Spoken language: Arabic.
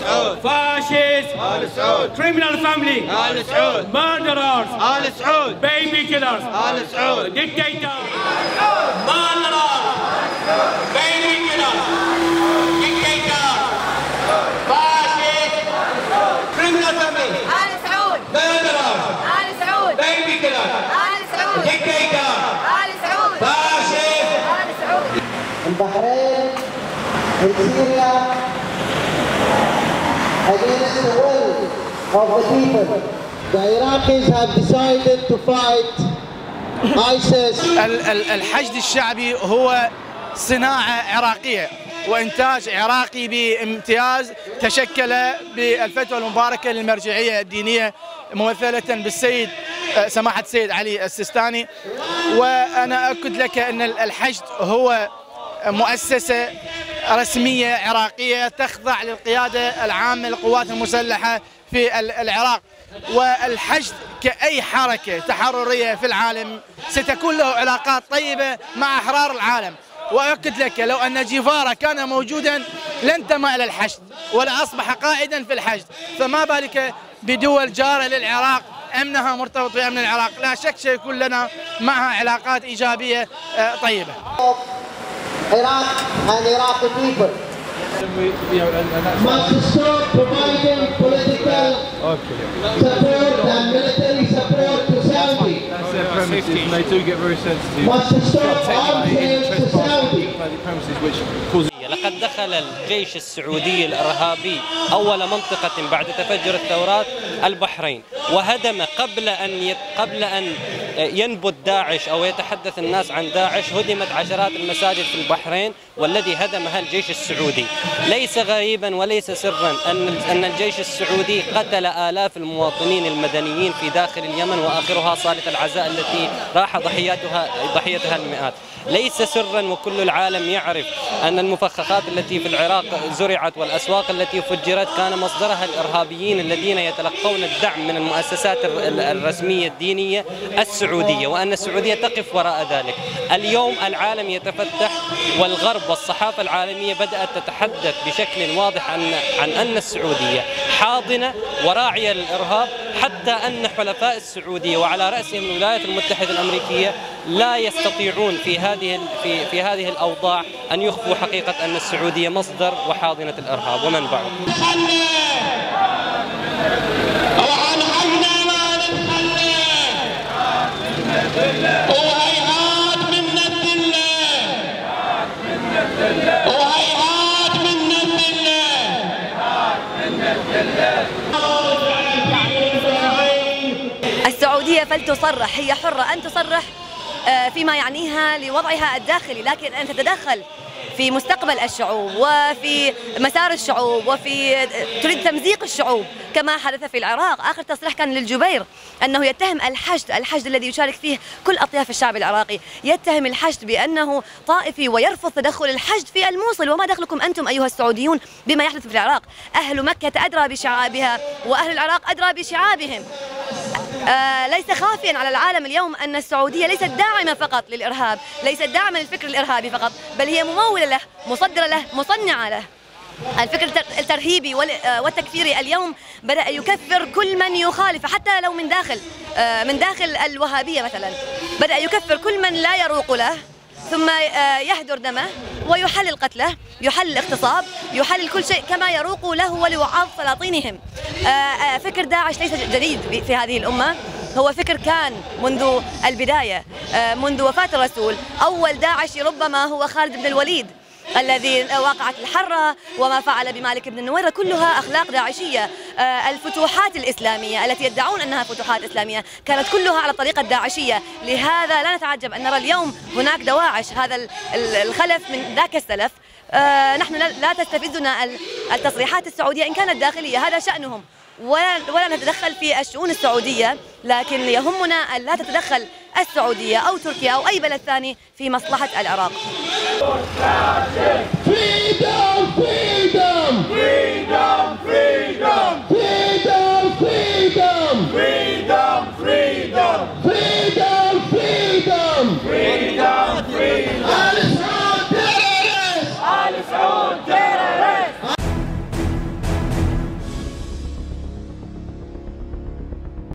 سعود. Fascist. آل سعود. Criminal family. آل سعود. Murderers. آل سعود. Baby killers. آل سعود. Dictators. آل سعود. Murderers. آل سعود. Baby killers. Dictators. Fascist. آل سعود. Criminal family. آل سعود. Murderers. آل سعود. Baby killers. آل سعود. Dictators. آل سعود. Fascist. آل سعود. البحرين. سوريا. Against the will of the people, the Iraqis have decided to fight ISIS. الحشد الشعبي هو صناعة عراقية وإنتاج عراقي بامتياز، تشكل بالفتوى المباركة للمرجعية الدينية ممثلة بالسيد سماحة السيد علي السيستاني. وأنا أؤكد لك أن الحشد هو مؤسسة رسمية عراقية تخضع للقيادة العامة للقوات المسلحة في العراق، والحشد كأي حركة تحررية في العالم ستكون له علاقات طيبة مع أحرار العالم. وأؤكد لك لو أن جيفارا كان موجودا لانتمى إلى الحشد ولا أصبح قائدا في الحشد، فما بالك بدول جارة للعراق أمنها مرتبط بأمن العراق، لا شك سيكون لنا معها علاقات إيجابية طيبة. Iraq and Iraqi people must stop providing political support and military support to Saudi. And they do get very sensitive. Must stop arms sales to Saudi. لقد دخل الجيش السعودي الإرهابي أول منطقة بعد تفجر الثورات البحرين، وهدم قبل أن ينبت داعش أو يتحدث الناس عن داعش، هدمت عشرات المساجد في البحرين، والذي هدمها الجيش السعودي. ليس غريبا وليس سرا أن الجيش السعودي قتل آلاف المواطنين المدنيين في داخل اليمن، وآخرها صالة العزاء التي راح ضحيتها المئات. ليس سرا وكل العالم يعرف أن المفخخات التي في العراق زرعت والأسواق التي فجرت كان مصدرها الإرهابيين الذين يتلقون الدعم من المؤسسات الرسمية الدينية السعودية، وأن السعودية تقف وراء ذلك. اليوم العالم يتفتح، والغرب والصحافة العالمية بدأت تتحدث بشكل واضح عن أن السعودية حاضنة وراعية للإرهاب، حتى أن حلفاء السعودية وعلى رأسهم الولايات المتحدة الأمريكية لا يستطيعون في هذه الأوضاع أن يخفوا حقيقة أن السعودية مصدر وحاضنة الإرهاب ومنبعه. السعودية فلتصرح، هي حرة أن تصرح فيما يعنيها لوضعها الداخلي، لكن أن تتدخل في مستقبل الشعوب وفي مسار الشعوب تريد تمزيق الشعوب كما حدث في العراق. آخر تصريح كان للجبير أنه يتهم الحشد الذي يشارك فيه كل أطياف الشعب العراقي، يتهم الحشد بأنه طائفي ويرفض تدخل الحشد في الموصل. وما دخلكم أنتم أيها السعوديون بما يحدث في العراق؟ أهل مكة أدرى بشعابها وأهل العراق أدرى بشعابهم. ليس خافيا على العالم اليوم أن السعودية ليست داعمة فقط للإرهاب، ليست داعمة للفكر الإرهابي فقط، بل هي ممولة له، مصدرة له، مصنعة له. الفكر الترهيبي والتكفيري اليوم بدأ يكفر كل من يخالف، حتى لو من داخل الوهابية مثلا، بدأ يكفر كل من لا يروق له، ثم يهدر دمه ويحلل قتله، يحلل اغتصاب، يحلل كل شيء كما يروق له ولوعاظ سلاطينهم. فكر داعش ليس جديد في هذه الأمة، هو فكر كان منذ البداية، منذ وفاة الرسول. أول داعش ربما هو خالد بن الوليد الذي وقعت الحرة وما فعل بمالك بن النويرة، كلها أخلاق داعشية. الفتوحات الإسلامية التي يدعون أنها فتوحات إسلامية كانت كلها على الطريقة الداعشية. لهذا لا نتعجب أن نرى اليوم هناك دواعش، هذا الخلف من ذاك السلف. نحن لا تستفزنا التصريحات السعودية إن كانت داخلية، هذا شأنهم، ولا نتدخل في الشؤون السعودية، لكن يهمنا أن لا تتدخل السعودية أو تركيا أو أي بلد ثاني في مصلحة العراق.